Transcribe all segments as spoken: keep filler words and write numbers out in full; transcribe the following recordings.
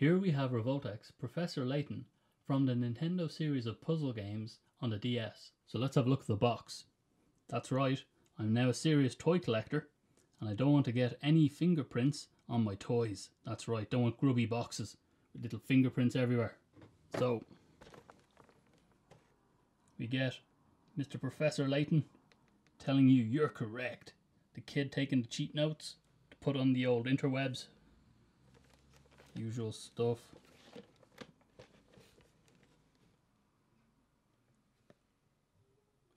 Here we have Revoltech's Professor Layton from the Nintendo series of puzzle games on the D S. So let's have a look at the box. That's right, I'm now a serious toy collector and I don't want to get any fingerprints on my toys. That's right, don't want grubby boxes with little fingerprints everywhere. So we get Mister Professor Layton telling you you're correct. The kid taking the cheat notes to put on the old interwebs. Usual stuff.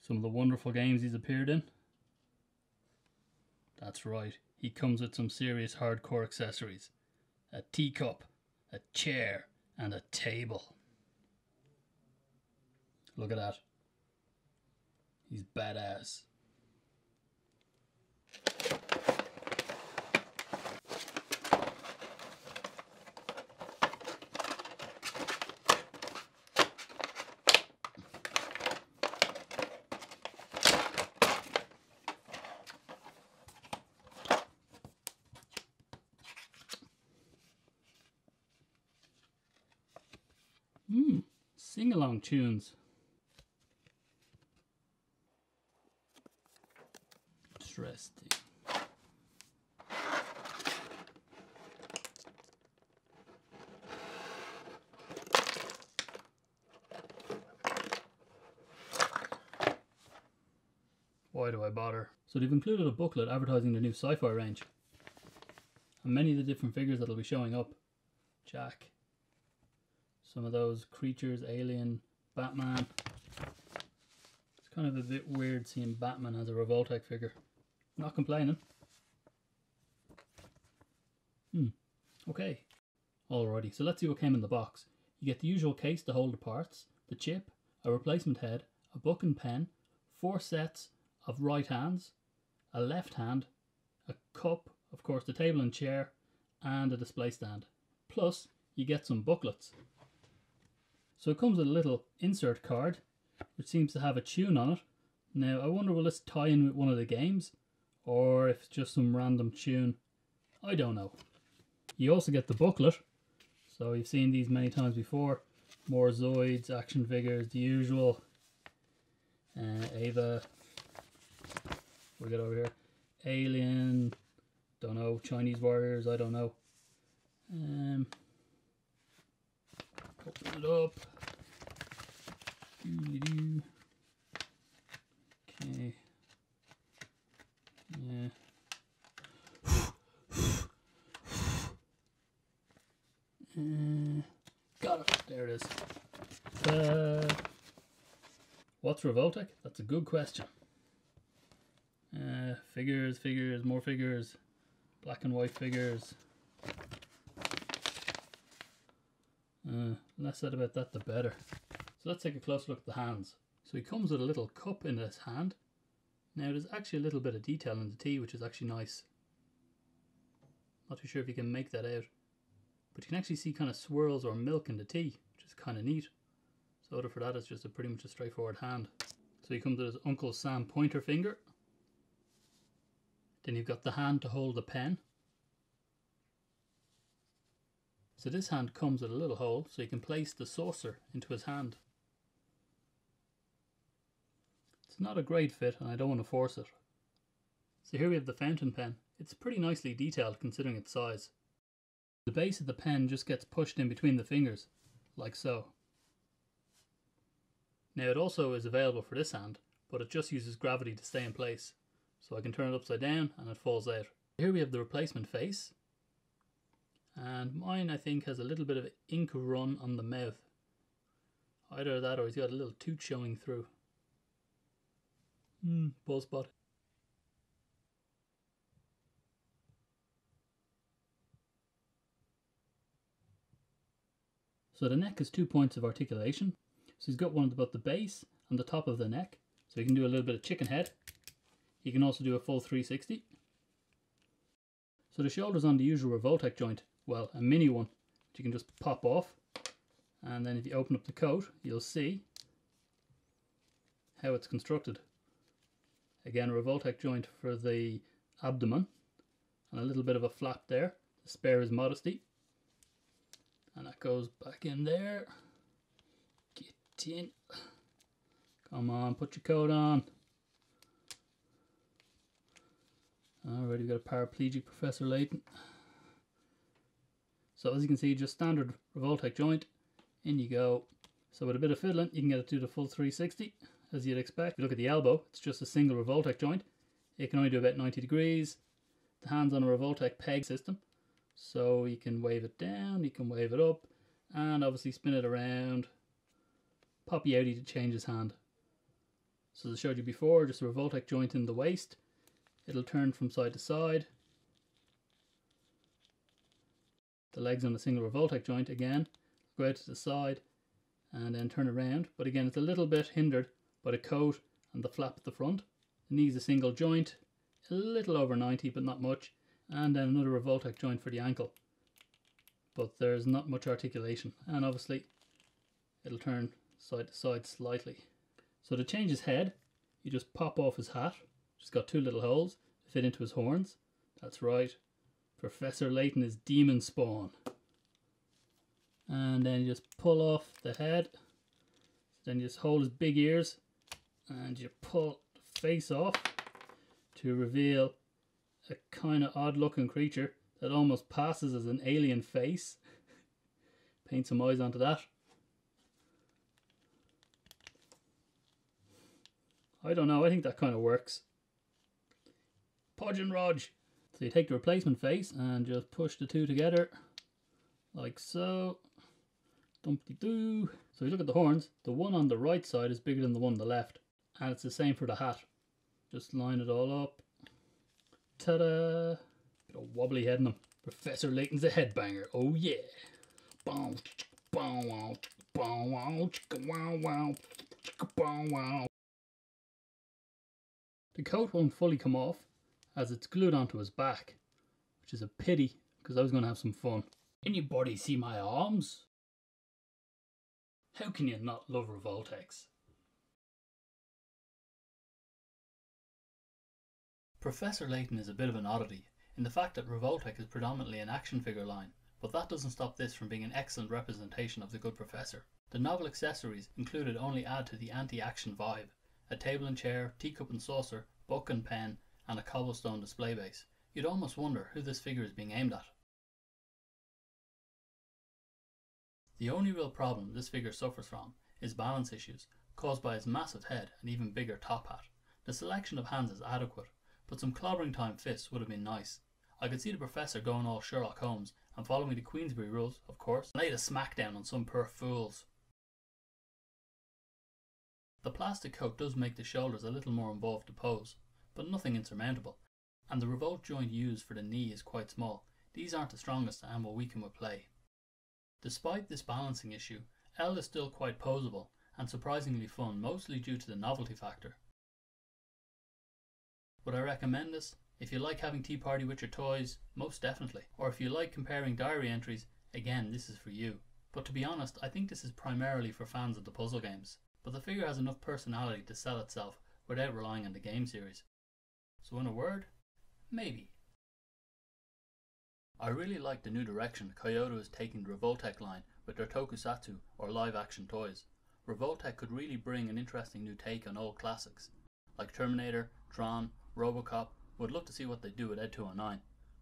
Some of the wonderful games he's appeared in. That's right, he comes with some serious hardcore accessories. A teacup, a chair, and a table. Look at that. He's badass. Hmm, sing-along tunes. Interesting. Why do I bother? So they've included a booklet advertising the new sci-fi range. And many of the different figures that'll be showing up. Jack. Some of those creatures, alien, Batman. It's kind of a bit weird seeing Batman as a Revoltech figure. Not complaining. Hmm. Okay. Alrighty, so let's see what came in the box. You get the usual case to hold the parts, the chip, a replacement head, a book and pen, four sets of right hands, a left hand, a cup, of course the table and chair, and a display stand. Plus, you get some booklets. So it comes with a little insert card, which seems to have a tune on it. Now I wonder, will this tie in with one of the games? Or if it's just some random tune? I don't know. You also get the booklet. So you've seen these many times before. More Zoids, action figures, the usual. Uh, Ava. We'll get over here. Alien. Don't know. Chinese warriors. I don't know. Um... Open it up. Doo-doo-doo. Okay. Yeah. uh, got it. There it is. Uh, what's Revoltech? That's a good question. Uh, figures, figures, more figures. Black and white figures. Uh, less said about that the better. So let's take a close look at the hands. So he comes with a little cup in his hand. Now there's actually a little bit of detail in the tea, which is actually nice. Not too sure if you can make that out, but you can actually see kind of swirls or milk in the tea, which is kind of neat. So other for that, it's just a pretty much a straightforward hand. So he comes with his Uncle Sam pointer finger. Then you've got the hand to hold the pen. So this hand comes with a little hole so you can place the saucer into his hand. It's not a great fit and I don't want to force it. So here we have the fountain pen. It's pretty nicely detailed considering its size. The base of the pen just gets pushed in between the fingers, like so. Now it also is available for this hand, but it just uses gravity to stay in place. So I can turn it upside down and it falls out. Here we have the replacement face. And mine, I think, has a little bit of ink run on the mouth. Either that or he's got a little tooth showing through. Hmm, Buzzbot. So the neck has two points of articulation. So he's got one about the base and the top of the neck. So he can do a little bit of chicken head. He can also do a full three sixty. So the shoulder's on the usual Revoltech joint. Well, a mini one, which you can just pop off, and then if you open up the coat you'll see how it's constructed. Again, a Revoltech joint for the abdomen and a little bit of a flap there to spare his modesty, goes back in there. Get in. Come on, put your coat on. Alright, we've got a paraplegic Professor Layton. So as you can see, just standard Revoltech joint. In you go. So with a bit of fiddling, you can get it to the full three sixty, as you'd expect. If you look at the elbow, it's just a single Revoltech joint. It can only do about ninety degrees. The hand's on a Revoltech peg system. So you can wave it down, you can wave it up, and obviously spin it around. Pop Yodi to change his hand. So as I showed you before, just a Revoltech joint in the waist. It'll turn from side to side. The legs on a single Revoltech joint again. Go out to the side and then turn around. But again, it's a little bit hindered by the coat and the flap at the front. The knee's a single joint, a little over ninety, but not much. And then another Revoltech joint for the ankle. But there's not much articulation. And obviously, it'll turn side to side slightly. So to change his head, you just pop off his hat. He's got two little holes to fit into his horns. That's right, Professor Layton is demon spawn. And then you just pull off the head. Then you just hold his big ears and you pull the face off to reveal a kind of odd looking creature that almost passes as an alien face. Paint some eyes onto that. I don't know, I think that kind of works. Podge and Rog. So you take the replacement face and just push the two together, like so. Dumpty doo. So you look at the horns, the one on the right side is bigger than the one on the left. And it's the same for the hat. Just line it all up. Ta-da! Bit of wobbly head in them. Professor Layton's a headbanger, oh yeah! Bow, bow, wow, bow, wow, wow, wow, wow, wow. The coat won't fully come off, as it's glued onto his back, which is a pity because I was going to have some fun. Anybody see my arms? How can you not love Revoltech? Professor Layton is a bit of an oddity in the fact that Revoltech is predominantly an action figure line, but that doesn't stop this from being an excellent representation of the good professor. The novel accessories included only add to the anti-action vibe, a table and chair, teacup and saucer, book and pen, and a cobblestone display base. You'd almost wonder who this figure is being aimed at. The only real problem this figure suffers from is balance issues caused by his massive head and even bigger top hat. The selection of hands is adequate, but some clobbering time fists would have been nice. I could see the professor going all Sherlock Holmes and following the Queensberry rules, of course, and laid a smackdown on some poor fools. The plastic coat does make the shoulders a little more involved to pose, but nothing insurmountable, and the revolt joint used for the knee is quite small. These aren't the strongest and will weaken with play. Despite this balancing issue, L is still quite poseable and surprisingly fun, mostly due to the novelty factor. Would I recommend this? If you like having tea party with your toys, most definitely. Or if you like comparing diary entries, again this is for you. But to be honest, I think this is primarily for fans of the puzzle games, but the figure has enough personality to sell itself without relying on the game series. So in a word, maybe. I really like the new direction Kaiyodo is taking the Revoltech line with their tokusatsu or live action toys. Revoltech could really bring an interesting new take on old classics, like Terminator, Tron, Robocop. Would love to see what they do with Ed two oh nine.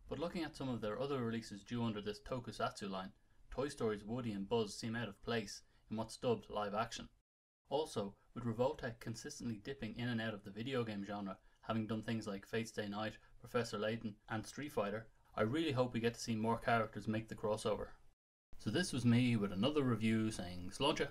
But looking at some of their other releases due under this tokusatsu line, Toy Story's Woody and Buzz seem out of place in what's dubbed live action. Also, with Revoltech consistently dipping in and out of the video game genre, having done things like Fates Day Night, Professor Layton and Street Fighter, I really hope we get to see more characters make the crossover. So this was me with another review saying Sláinte.